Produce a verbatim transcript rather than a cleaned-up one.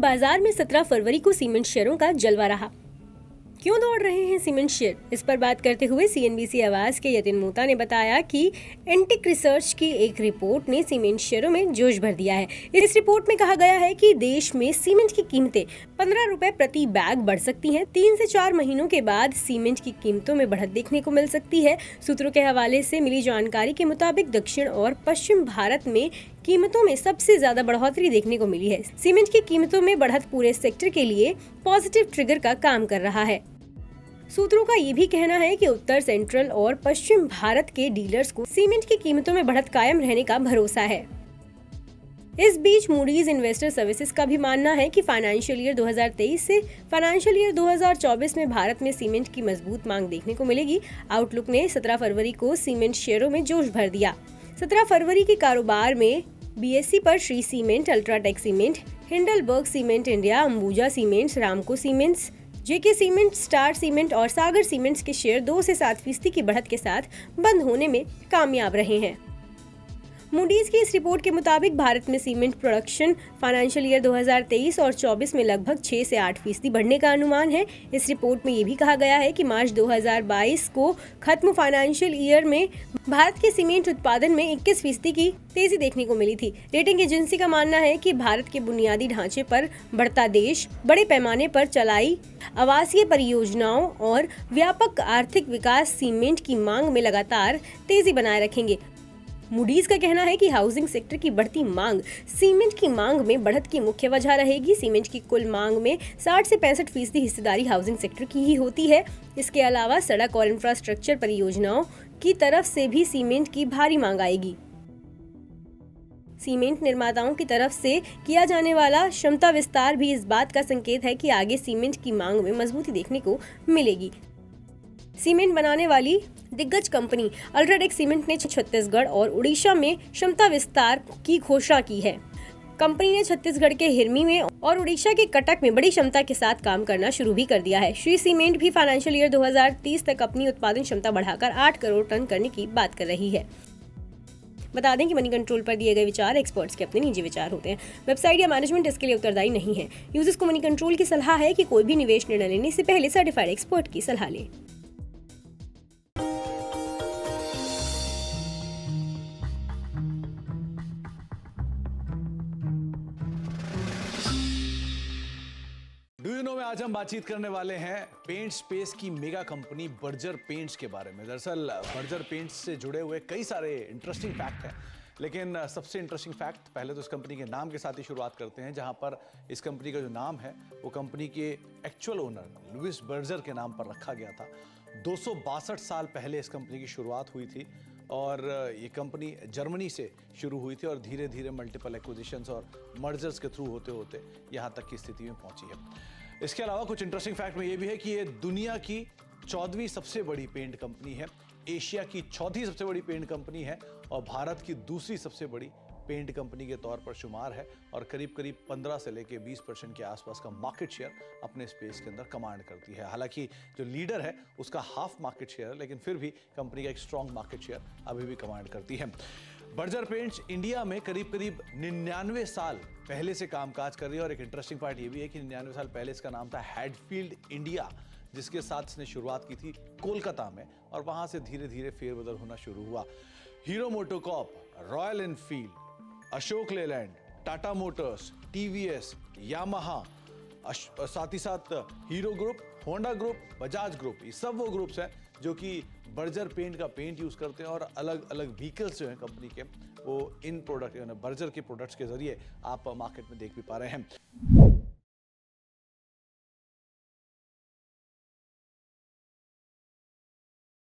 बाजार में सत्रह फरवरी को सीमेंट शेयरों का जलवा रहा। क्यों दौड़ रहे हैं सीमेंट शेयर, इस पर बात करते हुए सीएनबीसी आवाज के यतिन मोता ने बताया कि एंटिक रिसर्च की एक रिपोर्ट ने सीमेंट शेयरों में जोश भर दिया है। इस रिपोर्ट में कहा गया है कि देश में सीमेंट की कीमतें पंद्रह रुपए प्रति बैग बढ़ सकती हैं। तीन से चार महीनों के बाद सीमेंट की कीमतों में बढ़त देखने को मिल सकती है। सूत्रों के हवाले से मिली जानकारी के मुताबिक दक्षिण और पश्चिम भारत में कीमतों में सबसे ज्यादा बढ़ोतरी देखने को मिली है। सीमेंट की कीमतों में बढ़त पूरे सेक्टर के लिए पॉजिटिव ट्रिगर का काम कर रहा है। सूत्रों का ये भी कहना है कि उत्तर, सेंट्रल और पश्चिम भारत के डीलर्स को सीमेंट की कीमतों में बढ़त कायम रहने का भरोसा है। इस बीच मूडीज इन्वेस्टर सर्विसेज का भी मानना है कि फाइनेंशियल ईयर दो हज़ार तेईस से फाइनेंशियल ईयर दो हज़ार चौबीस में भारत में सीमेंट की मजबूत मांग देखने को मिलेगी। आउटलुक ने सत्रह फरवरी को सीमेंट शेयरों में जोश भर दिया। सत्रह फरवरी के कारोबार में बीएससी पर Shree cement, UltraTech cement, Heidelberg cement India, Ambuja cements, Ramco cements, JK cement, Star cement और सागर सीमेंट्स के शेयर दो से सात फीसदी की बढ़त के साथ बंद होने में कामयाब रहे हैं। मूडीज की इस रिपोर्ट के मुताबिक भारत में सीमेंट प्रोडक्शन फाइनेंशियल ईयर दो हज़ार तेईस और चौबीस में लगभग छह से आठ फीसदी बढ़ने का अनुमान है। इस रिपोर्ट में ये भी कहा गया है कि मार्च दो हज़ार बाईस को खत्म फाइनेंशियल ईयर में भारत के सीमेंट उत्पादन में इक्कीस फीसदी की तेजी देखने को मिली थी। रेटिंग एजेंसी का मानना है कि भारत के बुनियादी ढांचे पर बढ़ता देश, बड़े पैमाने पर चलाई आवासीय परियोजनाओं और व्यापक आर्थिक विकास सीमेंट की मांग में लगातार तेजी बनाए रखेंगे। मूडीज का कहना है कि हाउसिंग सेक्टर की बढ़ती मांग सीमेंट की मांग में बढ़त की मुख्य वजह रहेगी। सीमेंट की कुल मांग में साठ से पैंसठ फीसदी हिस्सेदारी हाउसिंग सेक्टर की ही होती है। इसके अलावा सड़क और इंफ्रास्ट्रक्चर परियोजनाओं की तरफ से भी सीमेंट की भारी मांग आएगी। सीमेंट निर्माताओं की तरफ से किया जाने वाला क्षमता विस्तार भी इस बात का संकेत है कि आगे सीमेंट की मांग में मजबूती देखने को मिलेगी। सीमेंट बनाने वाली दिग्गज कंपनी अल्ट्राडेक सीमेंट ने छत्तीसगढ़ और उड़ीसा में क्षमता विस्तार की घोषणा की है। कंपनी ने छत्तीसगढ़ के हिरमी में और उड़ीसा के कटक में बड़ी क्षमता के साथ काम करना शुरू भी कर दिया है। श्री सीमेंट भी फाइनेंशियल ईयर दो हज़ार तीस तक अपनी उत्पादन क्षमता बढ़ाकर आठ करोड़ टन करने की बात कर रही है। बता दें कि मनी कंट्रोल पर दिए गए विचार एक्सपर्ट्स के अपने निजी विचार होते हैं। वेबसाइट या मैनेजमेंट इसके लिए उत्तरदायी नहीं है। यूजर्स को मनी कंट्रोल की सलाह है कि कोई भी निवेश निर्णय लेने से पहले सर्टिफाइड एक्सपर्ट की सलाह लें। आज हम बातचीत करने वाले हैं पेंट स्पेस की मेगा कंपनी बर्जर पेंट्स के बारे में। दरअसल बर्जर पेंट्स से जुड़े हुए कई सारे इंटरेस्टिंग फैक्ट हैं, लेकिन सबसे इंटरेस्टिंग फैक्ट पहले तो इस कंपनी के नाम के साथ ही शुरुआत करते हैं, जहां पर इस कंपनी का जो नाम है वो कंपनी के एक्चुअल ओनर लुईस बर्जर के नाम पर रखा गया था। दो सौ बासठ साल पहले इस कंपनी की शुरुआत हुई थी और ये कंपनी जर्मनी से शुरू हुई थी और धीरे धीरे मल्टीपल एक्विजिशंस और मर्जर्स के थ्रू होते होते यहाँ तक की स्थिति में पहुँची है। इसके अलावा कुछ इंटरेस्टिंग फैक्ट में ये भी है कि ये दुनिया की चौदहवीं सबसे बड़ी पेंट कंपनी है, एशिया की चौथी सबसे बड़ी पेंट कंपनी है और भारत की दूसरी सबसे बड़ी पेंट कंपनी के तौर पर शुमार है और करीब करीब पंद्रह से लेके बीस परसेंट के आसपास का मार्केट शेयर अपने स्पेस के अंदर कमांड करती है। हालांकि जो लीडर है उसका हाफ मार्केट शेयर है, लेकिन फिर भी कंपनी का एक स्ट्रॉन्ग मार्केट शेयर अभी भी कमांड करती है। बर्जर पेंट्स इंडिया में करीब करीब निन्यानवे साल पहले से कामकाज कर रही है और एक इंटरेस्टिंग पार्ट ये भी है कि निन्यानवे साल पहले इसका नाम था हेडफील्ड इंडिया, जिसके साथ इसने शुरुआत की थी कोलकाता में और वहाँ से धीरे धीरे फेरबदल होना शुरू हुआ। Hero MotoCorp, Royal Enfield, Ashok Leyland, Tata Motors, TVS, Yamaha, साथ ही साथ hero group, Honda group, Bajaj group, ये सब वो ग्रुप्स हैं जो कि बर्जर पेंट का पेंट यूज़ करते हैं और अलग अलग व्हीकल्स जो हैं कंपनी के वो इन प्रोडक्ट बर्जर के प्रोडक्ट्स के जरिए आप मार्केट में देख भी पा रहे हैं।